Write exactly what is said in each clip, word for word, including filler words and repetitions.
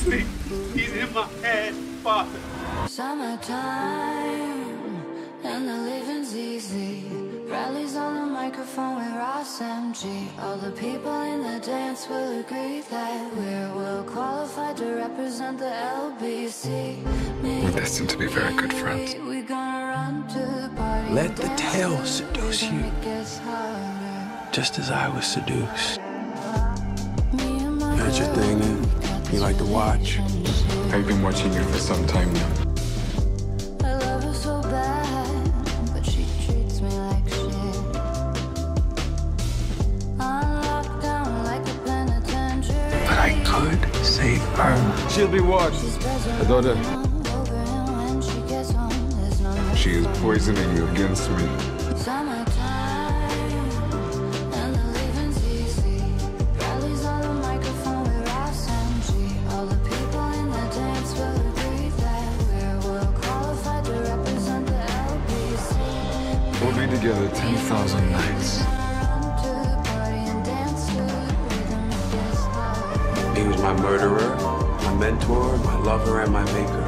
sleep. He's in my head, father. Summertime, and the living's easy. Rallies on the microphone with Ras M G. All the people in the dance will agree that we're well qualified to represent the L B C. We're destined to be very good friends. We're gonna run to the party. Let the tail seduce you, just as I was seduced. That's your thing, and you like to watch. I've been watching you for some time now. I love her so bad, but she treats me like shit. I'm locked down like a penitentiary. But I could save her. She'll be watched. I thought that. She is poisoning you against me. We'll be together ten thousand nights. He was my murderer, my mentor, my lover, and my maker.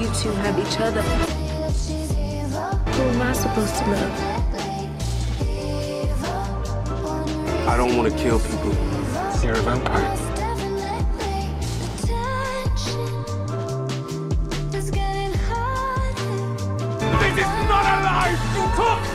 You two have each other. Who am I supposed to love? I don't want to kill people. You're a vampire. This is not a life you took!